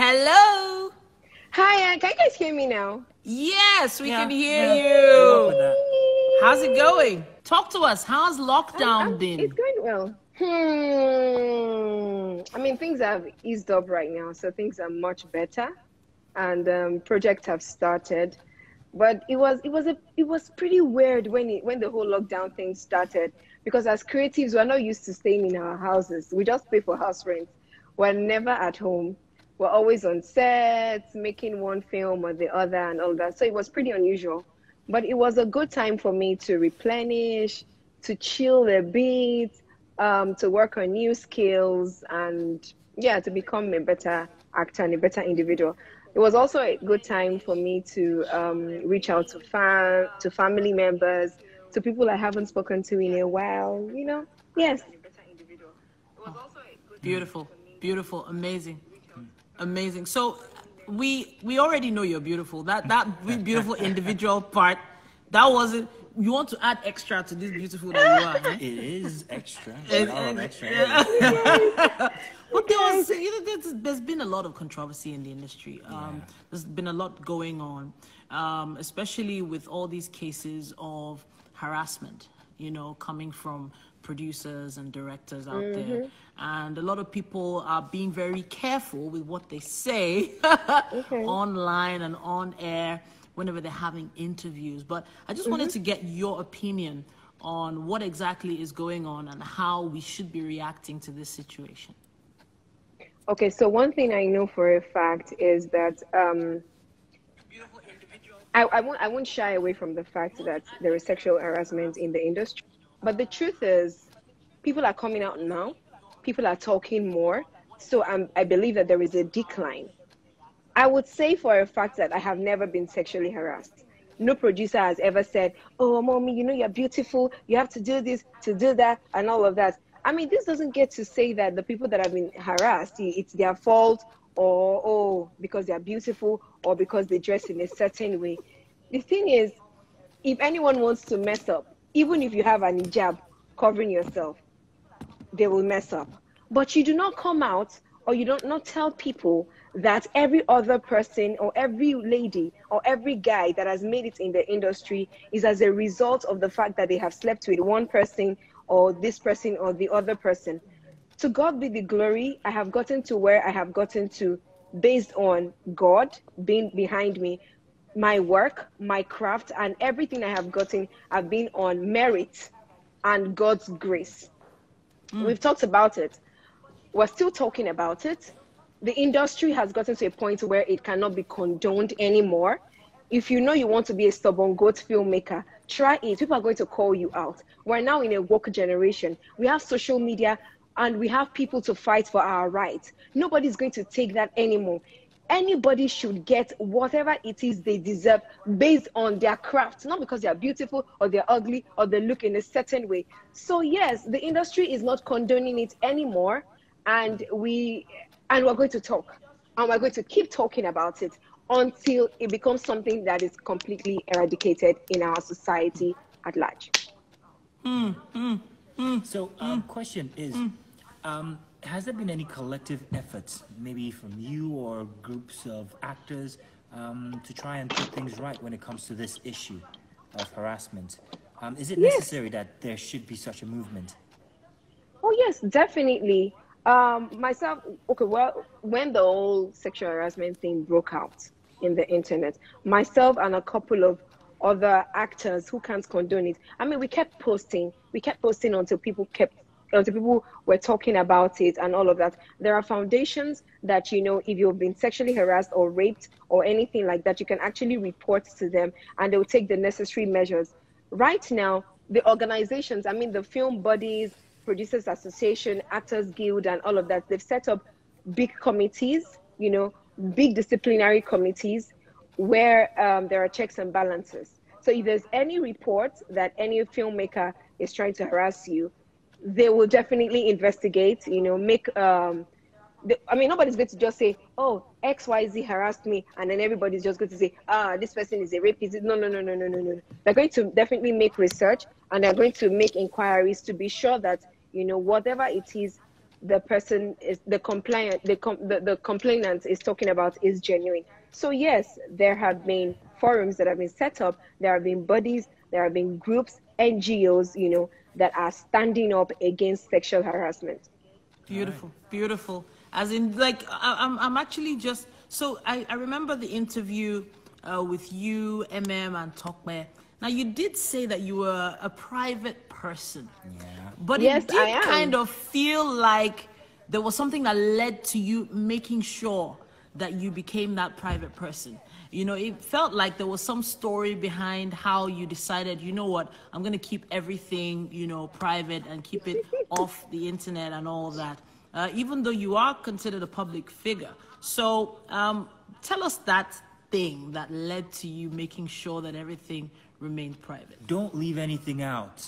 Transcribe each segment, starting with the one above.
Hello. Hi, can you guys hear me now? Yes, we can hear you. How's it going? Talk to us. How's lockdown been? It's going well. I mean, things have eased up right now, so things are much better, and projects have started. But it was pretty weird when the whole lockdown thing started, because as creatives, we're not used to staying in our houses. We just pay for house rent. We're never at home. We're always on sets, making one film or the other and all that. So it was pretty unusual, but it was a good time for me to replenish, to chill a bit, to work on new skills, and yeah, to become a better actor and a better individual. It was also a good time for me to reach out to family members, to people I haven't spoken to in a while, you know? Yes. Oh, beautiful, beautiful, amazing, amazing. So we already know you're beautiful. That beautiful individual part, that wasn't... You want to add extra to this beautiful that you are, right? It is extra. It's extra. Yeah. But there's been a lot of controversy in the industry. There's been a lot going on, especially with all these cases of harassment, you know, coming from producers and directors out there. And a lot of people are being very careful with what they say online and on air, whenever they're having interviews. But I just wanted to get your opinion on what exactly is going on and how we should be reacting to this situation. Okay, so one thing I know for a fact is that I won't shy away from the fact that there is sexual harassment in the industry. But the truth is, people are coming out now, people are talking more, so I believe that there is a decline. I would say for a fact that I have never been sexually harassed. No producer has ever said, oh, mommy, you know, you're beautiful. You have to do this, to do that, and all of that. I mean, this doesn't get to say that the people that have been harassed, it's their fault, or, oh, because they're beautiful, or because they dress in a certain way. The thing is, if anyone wants to mess up, even if you have an hijab covering yourself, they will mess up. But you do not come out, or you don't not tell people that every other person or every lady or every guy that has made it in the industry is as a result of the fact that they have slept with one person or this person or the other person. To God be the glory, I have gotten to where I have gotten to based on God being behind me, my work, my craft, and everything I have gotten have been on merit and God's grace. We've talked about it. We're still talking about it. The industry has gotten to a point where it cannot be condoned anymore. If you know you want to be a stubborn goat filmmaker, try it. People are going to call you out. We're now in a woke generation. We have social media and we have people to fight for our rights. Nobody's going to take that anymore. Anybody should get whatever it is they deserve based on their craft, not because they're beautiful or they're ugly or they look in a certain way. So yes, the industry is not condoning it anymore, and we're going to talk, and we're going to keep talking about it until it becomes something that is completely eradicated in our society at large. So question is, has there been any collective efforts, maybe from you or groups of actors, to try and put things right when it comes to this issue of harassment? Is it necessary that there should be such a movement? Oh, yes, definitely. Myself, okay, well, when the whole sexual harassment thing broke out in the internet, myself and a couple of other actors who can't condone it, I mean, we kept posting until people were talking about it and all of that. There are foundations that, you know, if you've been sexually harassed or raped or anything like that, you can actually report to them and they'll take the necessary measures. Right now, the organizations, I mean, the film bodies, Producers Association, Actors Guild, and all of that, they've set up big committees, you know, big disciplinary committees where there are checks and balances. So if there's any report that any filmmaker is trying to harass you, they will definitely investigate, you know, make, I mean, nobody's going to just say, oh, XYZ harassed me, and then everybody's just going to say, ah, this person is a rapist. No. They're going to definitely make research, and they're going to make inquiries to be sure that, you know, whatever it is the person is the complainant is talking about is genuine. So yes, there have been forums that have been set up, there have been bodies, there have been groups, NGOs, you know, that are standing up against sexual harassment. Beautiful, beautiful. As in, like, I'm actually just, so I remember the interview with you, MM, and Tokme. Now, you did say that you were a private person. Yeah. But yes, it did kind of feel like there was something that led to you making sure that you became that private person. You know, it felt like there was some story behind how you decided, you know what, I'm going to keep everything, you know, private and keep it off the internet and all that, even though you are considered a public figure. So tell us that thing that led to you making sure that everything remained private. Don't leave anything out.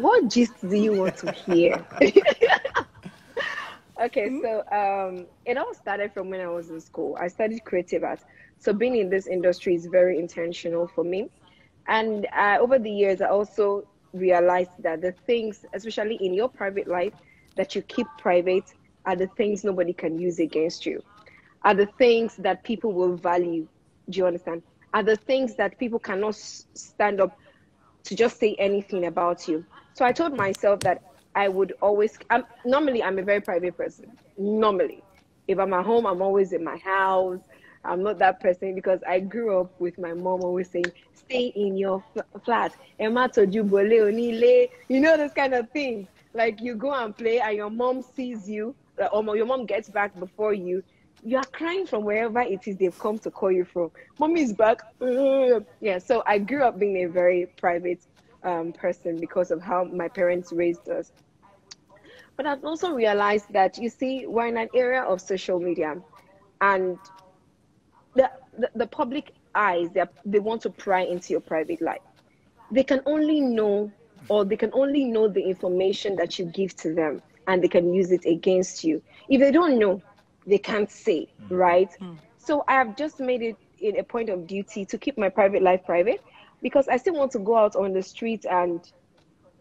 What gist do you want to hear? Okay, so it all started from when I was in school. I studied creative arts. So being in this industry is very intentional for me. And over the years, I also realized that the things, especially in your private life, that you keep private are the things nobody can use against you, are the things that people will value. Do you understand? Are the things that people cannot stand up to just say anything about you. So I told myself that I would always, normally I'm a very private person. Normally, if I'm at home, I'm always in my house. I'm not that person because I grew up with my mom always saying, stay in your flat. You know, those kind of things. Like you go and play and your mom sees you, or your mom gets back before you. You are crying from wherever it is they've come to call you from. Mommy's back. Yeah, so I grew up being a very private person because of how my parents raised us. But I've also realized that, you see, we're in an era of social media and the public eyes, they want to pry into your private life. They can only know, or they can only know the information that you give to them, and they can use it against you. If they don't know, they can't say, right? So I have just made it in a point of duty to keep my private life private, because I still want to go out on the street and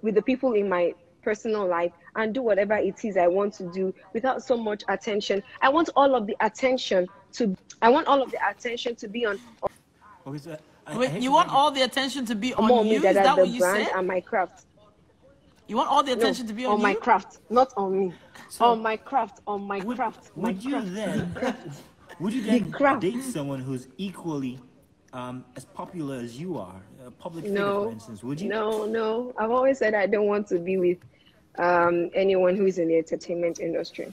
with the people in my personal life and do whatever it is I want to do without so much attention. I want all of the attention to, be on. Wait, you want all the attention to be on you? Is that what you said? And my craft. You want all the attention to be on you? On my craft, not on me. So on my craft, on my craft. Would you then? Would you then date someone who's equally as popular as you are, a public figure, for instance? Would you? No, no. I've always said I don't want to be with anyone who is in the entertainment industry,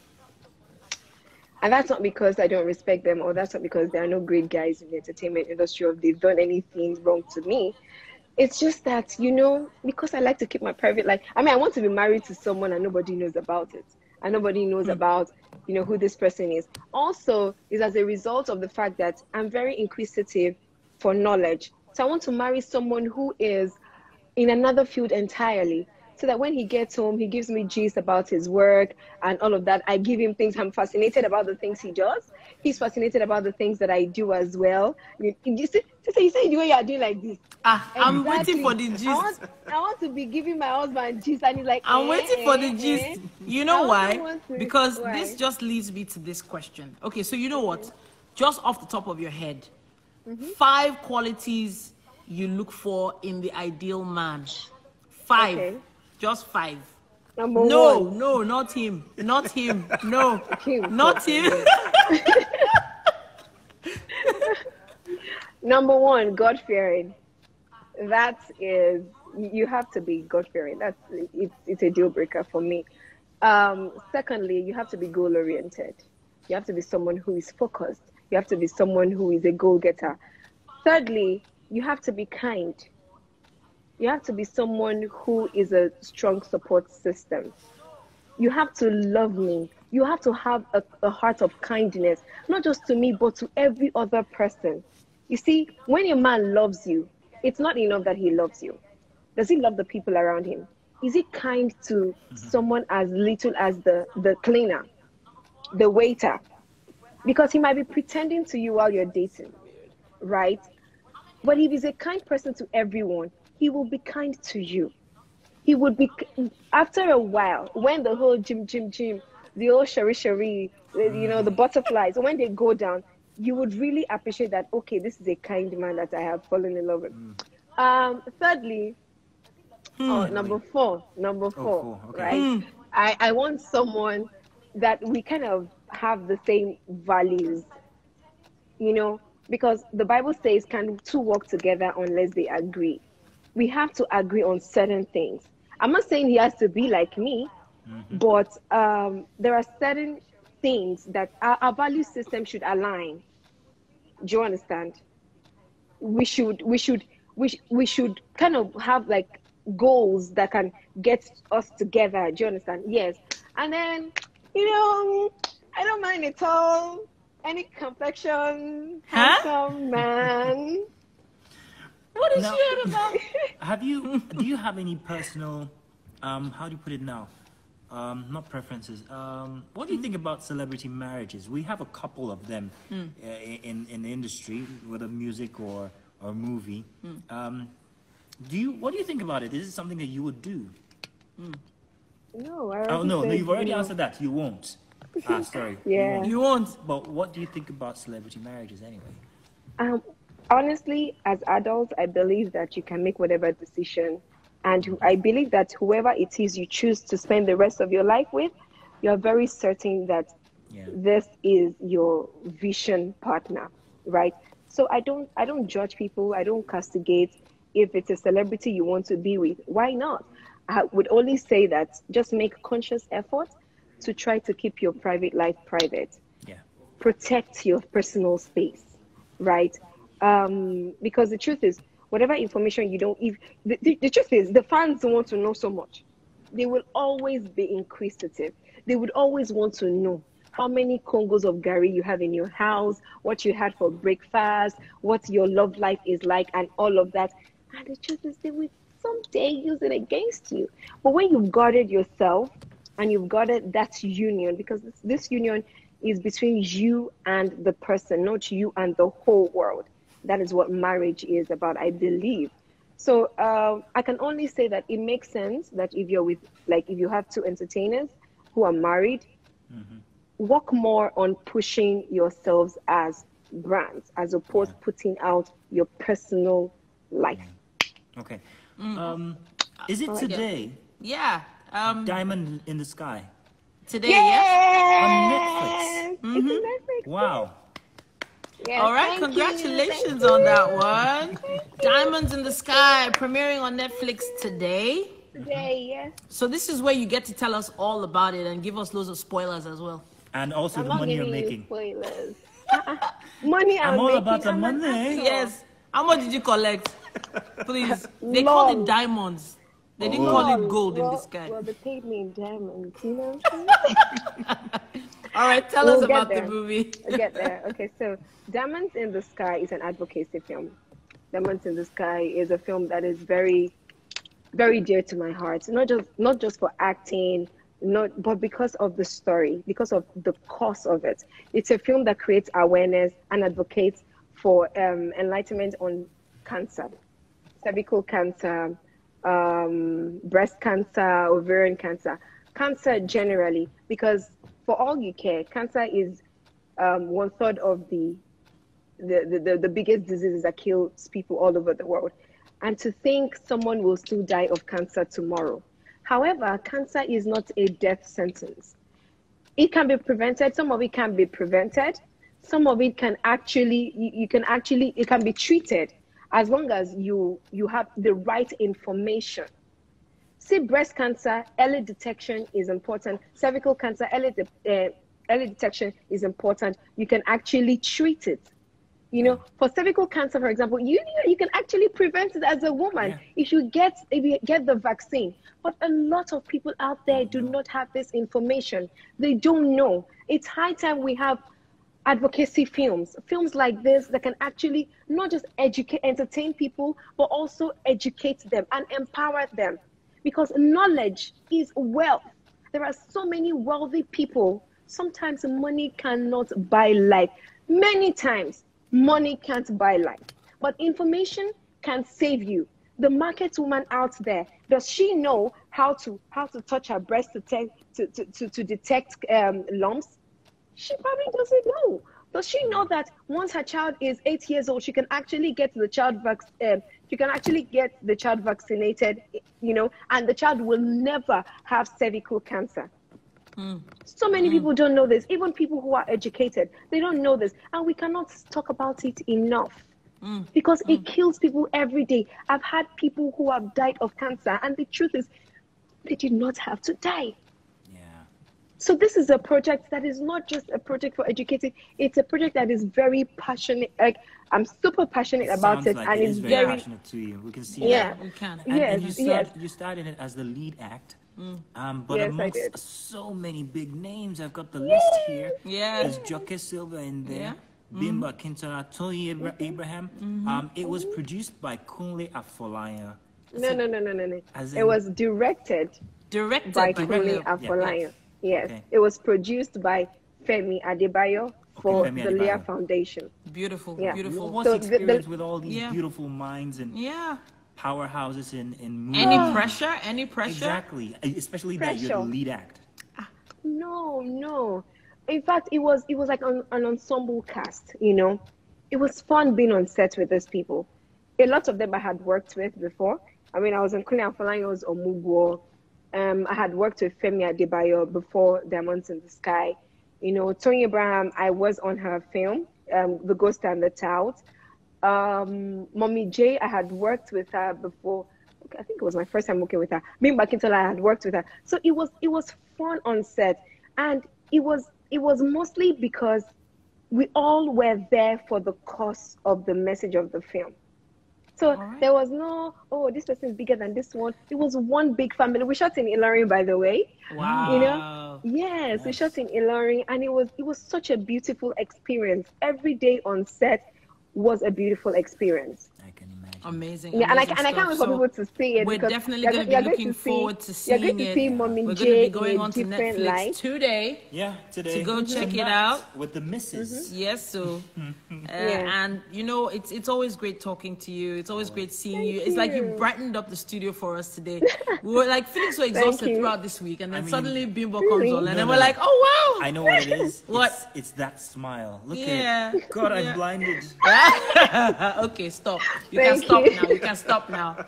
and that's not because I don't respect them, or that's not because there are no great guys in the entertainment industry, or if they've done anything wrong to me. It's just that, you know, because I like to keep my private life. I mean, I want to be married to someone and nobody knows about it, and nobody knows about, you know, who this person is. Also, is as a result of the fact that I'm very inquisitive for knowledge. So I want to marry someone who is in another field entirely, so that when he gets home, he gives me gist about his work and all of that. I give him things. I'm fascinated about the things he does. He's fascinated about the things that I do as well. You see, you say the way you are doing like this. Exactly. I'm waiting for the gist. I want to be giving my husband gist, and he's like, I'm waiting for the gist. You know why? Because this just leads me to this question. Okay, so you know what? Just off the top of your head, 5 qualities you look for in the ideal man. 5. Okay. Just 5. Number one. No, not him. Not him. No, not him. Number 1, God-fearing. That is, you have to be God-fearing. That's, it's a deal breaker for me. Secondly, you have to be goal-oriented. You have to be someone who is focused. You have to be someone who is a goal-getter. Thirdly, you have to be kind. You have to be someone who is a strong support system. You have to love me. You have to have a heart of kindness, not just to me, but to every other person. You see, when a man loves you, it's not enough that he loves you. Does he love the people around him? Is he kind to someone as little as the cleaner, the waiter? Because he might be pretending to you while you're dating, right? But if he's a kind person to everyone, he will be kind to you. he would be, after a while, when the whole gym, the whole shari, you know, the butterflies, when they go down, you would really appreciate that, okay, this is a kind man that I have fallen in love with. Mm. Thirdly, number four, okay. Right? Mm. I want someone that we kind of have the same values, you know, because the Bible says, can two walk together unless they agree? We have to agree on certain things. I'm not saying he has to be like me, mm-hmm. but there are certain things that our value system should align. Do you understand? We should kind of have like goals that can get us together. Do you understand? Yes. And then, you know, I don't mind at all any complexion, handsome man. What is shit about? Do you have any personal, how do you put it now? Not preferences. What do you think about celebrity marriages? We have a couple of them in the industry, whether music or movie. Mm. What do you think about it? Is it something that you would do? Mm. No, I already you've already answered that. You won't. Ah, sorry. Yeah. You won't. But what do you think about celebrity marriages anyway? Honestly, as adults, I believe that you can make whatever decision. And I believe that whoever it is you choose to spend the rest of your life with, you're very certain that this is your vision partner, right? So I don't judge people. I don't castigate. If it's a celebrity you want to be with, why not? I would only say that just make conscious effort to try to keep your private life private. Yeah. Protect your personal space, right? Because the truth is, whatever information you don't, the truth is, the fans want to know so much. They will always be inquisitive. They would always want to know how many congos of gari you have in your house, what you had for breakfast, what your love life is like, and all of that. And the truth is, they will someday use it against you. But when you've guarded yourself and you've guarded that union, because this union is between you and the person, not you and the whole world. That is what marriage is about, I believe. So I can only say that it makes sense that if you're with, like, if you have two entertainers who are married, mm-hmm. work more on pushing yourselves as brands, as opposed to putting out your personal life. Okay. Mm-hmm. Is it today? Yeah. Diamond in the Sky. Today, yes. On Netflix. Mm-hmm. It's Netflix. Wow. Yes, all right, congratulations on that one. Diamonds in the Sky, premiering on Netflix today. Today, yes. So this is where you get to tell us all about it and give us loads of spoilers as well. And also the money you're making. Spoilers. Money I'm all making. About the money. Yes. How much did you collect? Please. They called it diamonds. They didn't call it gold in the sky. Well, they paid me in diamonds, you know. All right, tell us about the movie. We'll get there. Okay, so Diamonds in the Sky is an advocacy film. Diamonds in the Sky is a film that is very, very dear to my heart. Not just for acting, but because of the story, because of the cause of it. It's a film that creates awareness and advocates for enlightenment on cancer, cervical cancer, breast cancer, ovarian cancer, cancer generally, because for all you care, cancer is 1/3 of the biggest diseases that kills people all over the world. And to think someone will still die of cancer tomorrow. However, cancer is not a death sentence. It can be prevented. Some of it can be prevented. Some of it can actually, it can be treated, as long as you have the right information. See, breast cancer, early detection is important. Cervical cancer, early detection is important. You can actually treat it. You know, for cervical cancer, for example, you can actually prevent it as a woman if you get the vaccine. But a lot of people out there do not have this information. They don't know. It's high time we have advocacy films like this that can actually not just entertain people, but also educate them and empower them, because knowledge is wealth. There are so many wealthy people. Sometimes money cannot buy life. Many times money can't buy life, but information can save you. the market woman out there, does she know how to touch her breast to detect lumps? She probably doesn't know. Does she know that once her child is 8 years old, she can actually get the child vaccinated, you know, and the child will never have cervical cancer? So many people don't know this. Even people who are educated, they don't know this. And we cannot talk about it enough because it kills people every day. I've had people who have died of cancer, and the truth is they did not have to die. Yeah. So this is a project that is not just a project for educating. It's a project that is very passionate. Like, I'm super passionate about it. Like, and it's very passionate to you. We can see that. We can. And, yes, and you started it as the lead act. But yes, amongst so many big names, I've got the list here. There's Joke Silva in there, Bimba Kintara, Tony Abraham. It was produced by Kunle Afolayan. No. It was directed by Kunle Afolayan. Yes, okay. It was produced by Femi Adebayo for the Leah Foundation. Beautiful, beautiful. What's so the experience with all these beautiful minds and powerhouses in movies? Any pressure? Exactly, especially that you're the lead act. No. In fact, it was like an ensemble cast, you know. It was fun being on set with those people. A lot of them I had worked with before. I mean, I was in Kunle Afolayan's Omugwo. I had worked with Femi Adebayo before Diamonds in the Sky. You know, Tony Abraham, I was on her film, The Ghost and the Child. Mommy J, I had worked with her before. I think it was my first time working with her. Bimba Kintala, I had worked with her. So it was fun on set, and it was mostly because we all were there for the cause of the message of the film. So there was no, oh, this person is bigger than this one. It was one big family. We shot in Ilorin, by the way. Wow. You know? Yes, we shot in Ilorin, and it was such a beautiful experience. Every day on set was a beautiful experience. I can imagine. Amazing. Yeah, amazing, and I can't wait for people to see it. We're definitely going to be looking forward to seeing it. You're going to see Mommy J. We're going to be going on to Netflix today. Yeah, today. To go check it out. With the missus. Yes, so. And, you know, it's always great talking to you. It's always great seeing you. It's like you brightened up the studio for us today. We were like feeling so exhausted throughout this week. And then suddenly Bimbo comes on. And then we're like, oh, wow. I know what it is. What? It's that smile. Look at it. Yeah. God, I'm blinded. Okay, stop. You can stop now.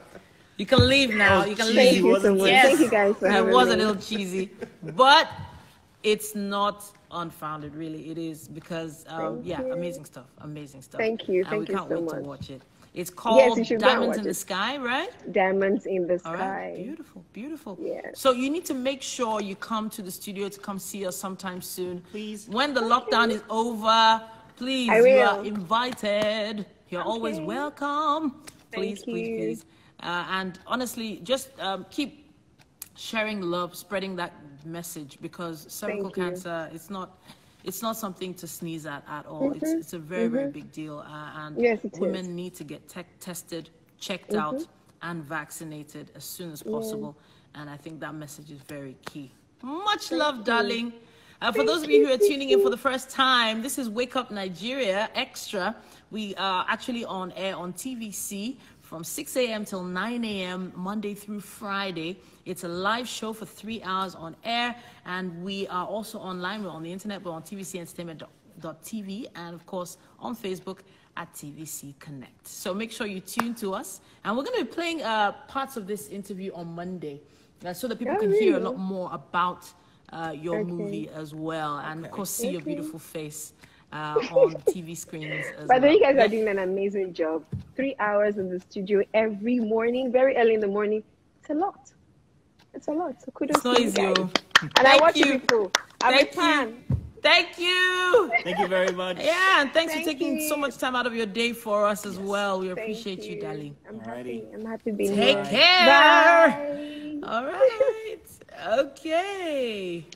You can leave now. You can leave. Thank you guys for having me. It was a little cheesy, but it's not unfounded, really. It is because, amazing stuff. Thank you. Thank you so much. And we can't wait to watch it. It's called Diamonds in the Sky, right? Diamonds in the Sky. All right. Beautiful, beautiful. Yes. So you need to make sure you come to the studio to come see us sometime soon. Please. When the lockdown is over, please, you are invited. You're always welcome. Please. And honestly, just keep sharing love, spreading that message, because cervical cancer, it's not something to sneeze at all. It's a very, very big deal. Women need to get tested, checked out, and vaccinated as soon as possible. And I think that message is very key. Much love, darling. For those of you who are tuning in for the first time, this is Wake Up Nigeria Extra. We are actually on air on TVC from 6 a.m. till 9 a.m. Monday through Friday. It's a live show for 3 hours on air, and we are also online. We're on the internet. We're on tvcentertainment.tv, and, of course, on Facebook at TVC Connect. So make sure you tune to us. And we're going to be playing parts of this interview on Monday so that people can hear a lot more about your movie as well, and of course see your beautiful face on TV screens as well. By the way, you guys are doing an amazing job. 3 hours in the studio every morning, very early in the morning. It's a lot. So kudos to you guys. And I watch you people. I'm a fan. Thank you. Thank you very much. Yeah, and thanks for taking so much time out of your day for us as well. We appreciate you, darling. I'm happy being here. Take care. Bye. All right. Okay.